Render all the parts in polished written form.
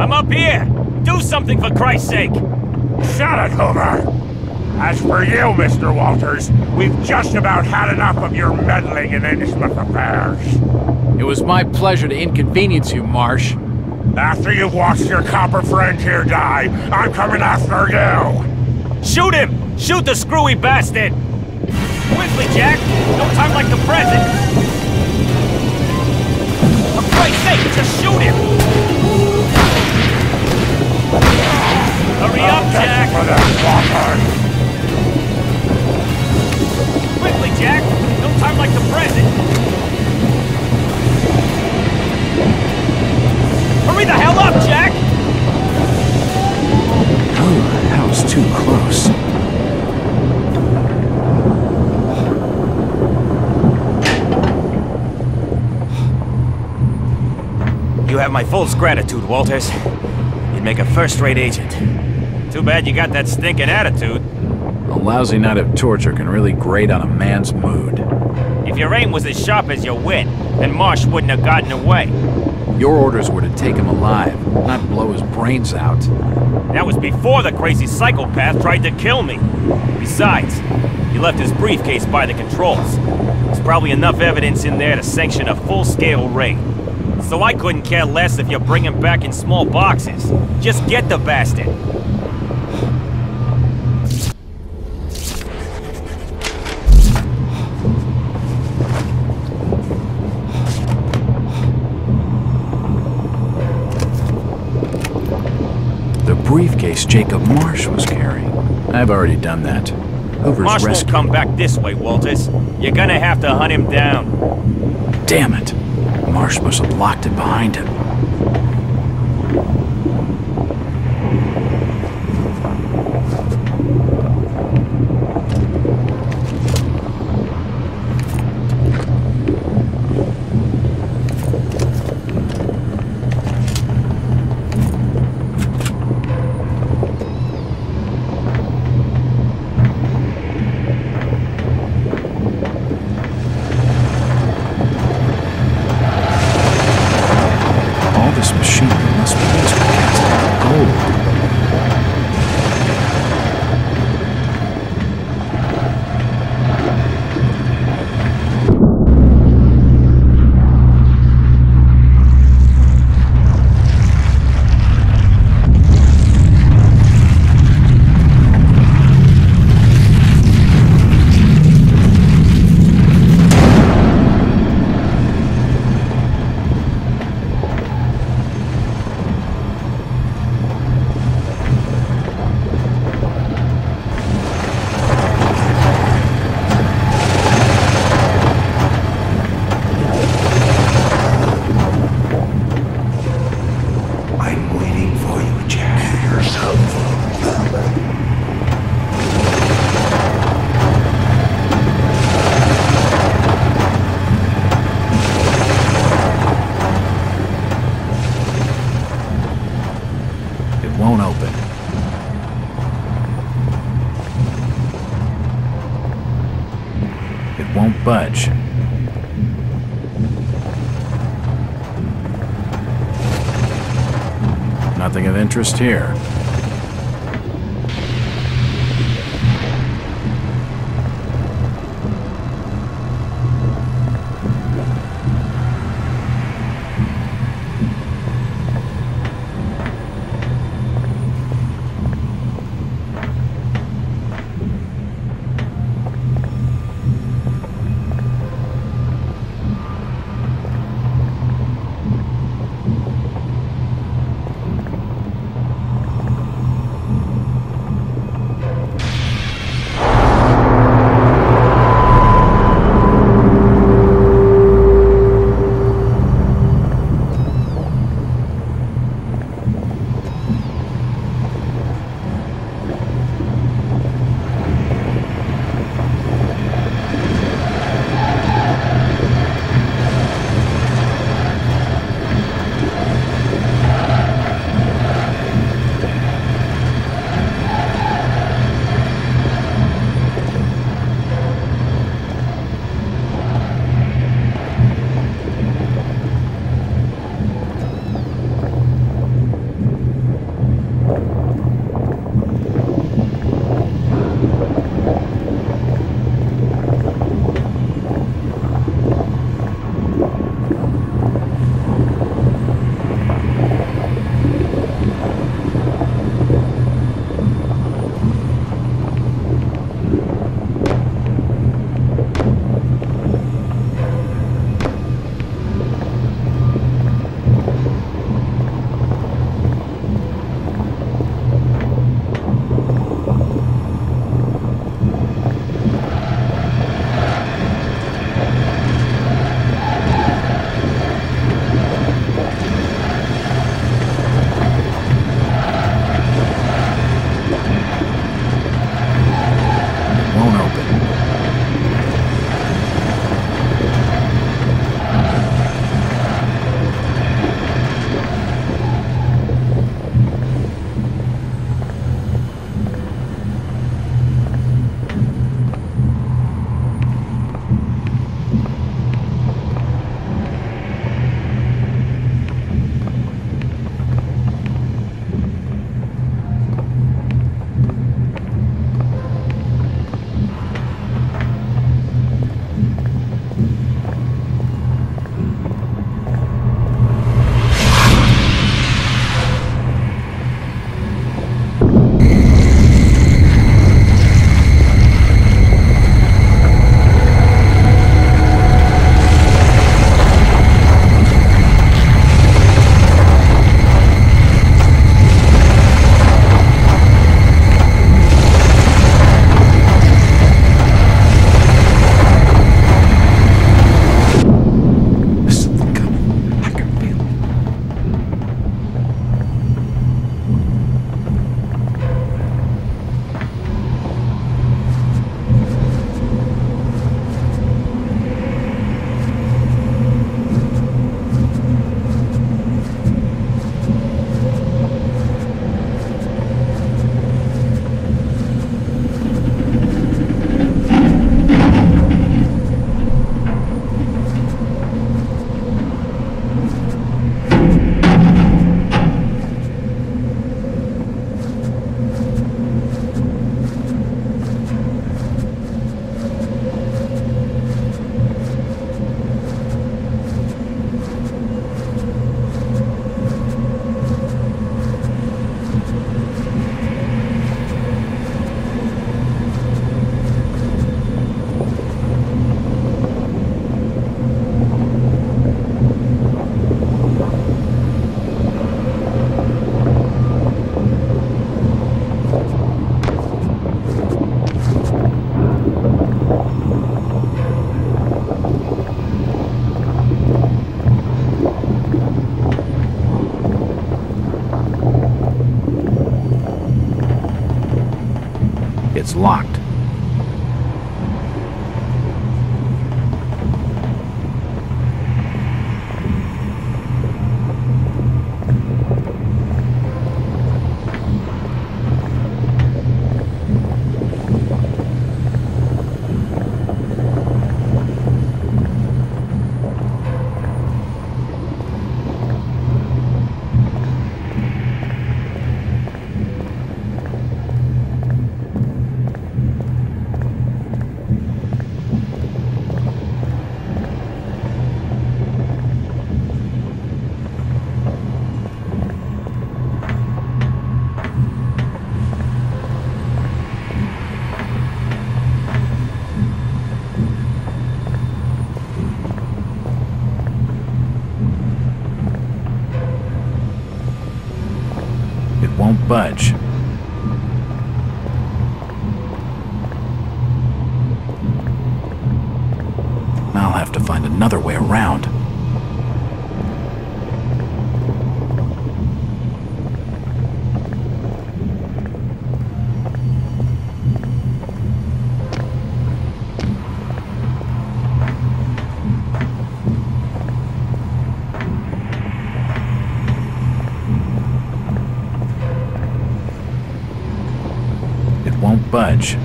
I'm up here! Do something for Christ's sake! Shut it, Hoover! As for you, Mr. Walters, we've just about had enough of your meddling in Innsmouth affairs. It was my pleasure to inconvenience you, Marsh. After you've watched your copper friend here die, I'm coming after you! Shoot him! Shoot the screwy bastard! Quickly, Jack! No time like the present! For Christ's sake, just shoot him! Hurry up, Jack! Quickly, Jack! No time like the present! Hurry the hell up, Jack! Oh, that was too close. You have my fullest gratitude, Walters. You'd make a first-rate agent. Too bad you got that stinking attitude. A lousy night of torture can really grate on a man's mood. If your aim was as sharp as your wit, then Marsh wouldn't have gotten away. Your orders were to take him alive, not blow his brains out. That was before the crazy psychopath tried to kill me. Besides, he left his briefcase by the controls. There's probably enough evidence in there to sanction a full-scale raid. So I couldn't care less if you bring him back in small boxes. Just get the bastard. The briefcase Jacob Marsh was carrying. I've already done that. Hoover's Marsh won't come back this way, Walters. You're gonna have to hunt him down. Damn it. Marsh must have locked it behind him. Budge. Nothing of interest here. It's locked. Budge. I'll have to find another way around. Budge.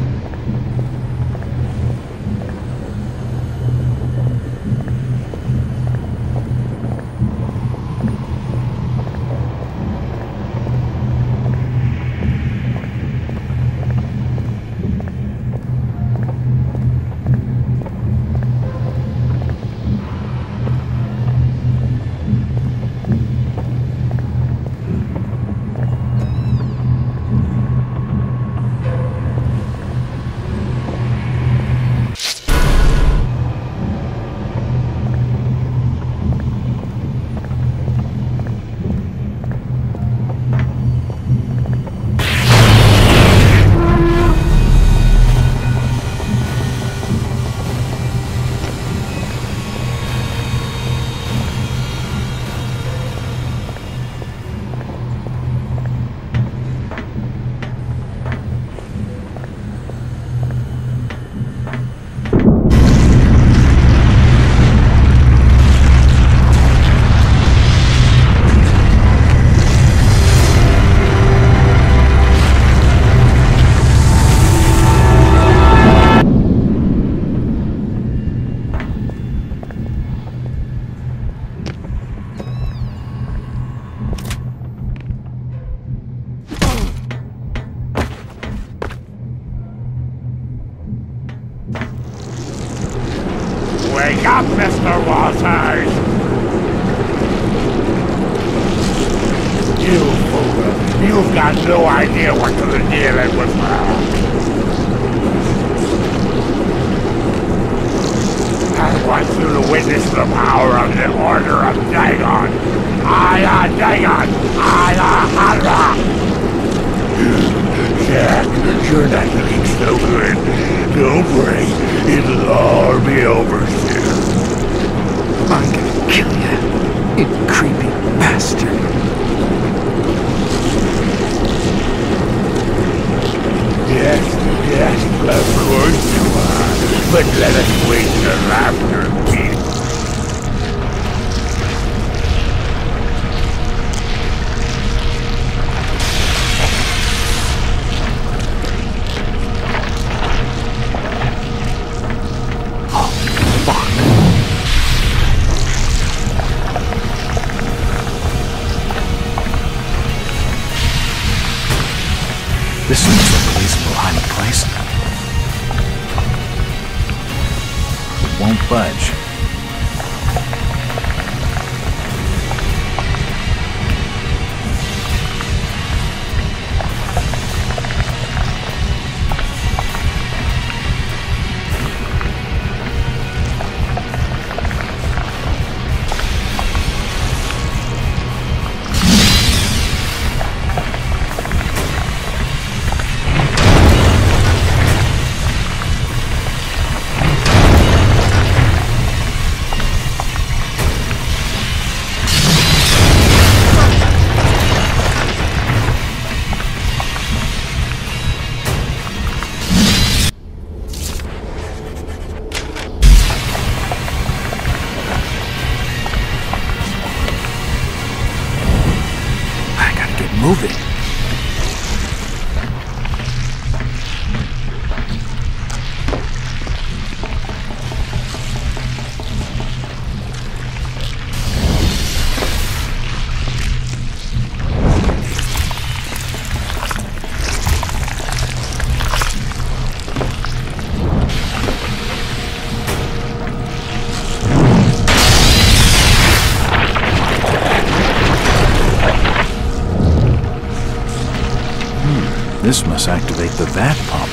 moving. This must activate the vat pump.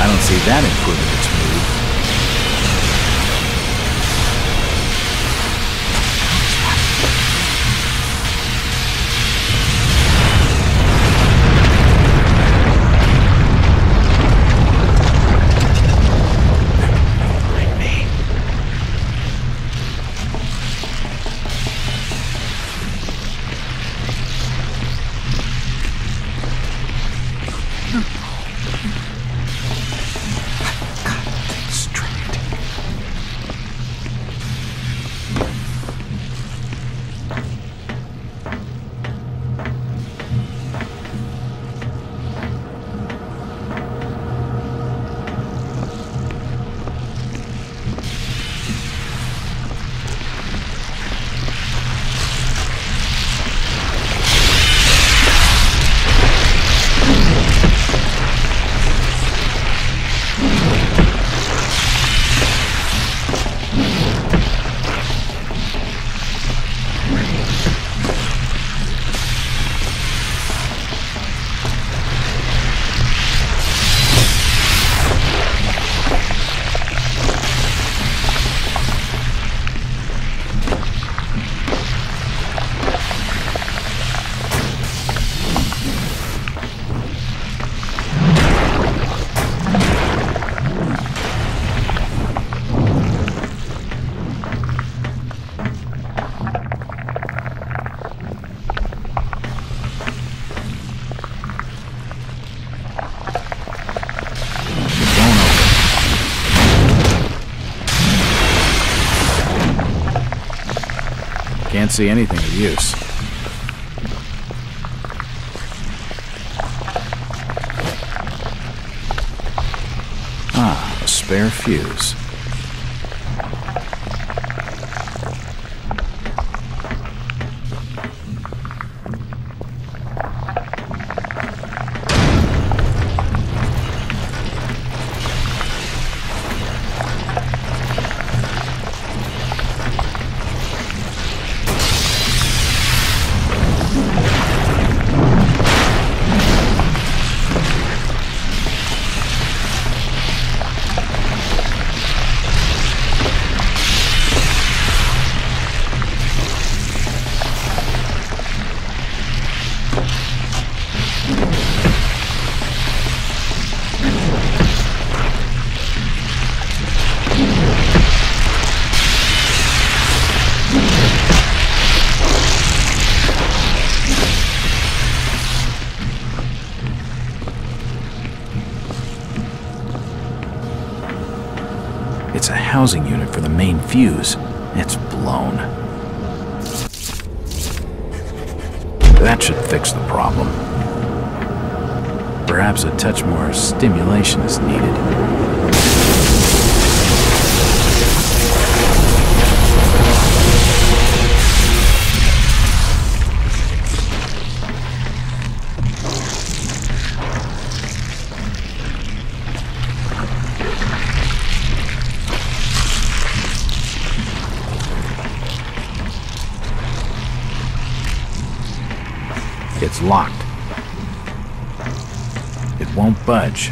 I don't see that improving its mood. Can't see anything of use. Ah, a spare fuse. It's a housing unit for the main fuse. It's blown. That should fix the problem. Perhaps a touch more stimulation is needed. It's locked. It won't budge.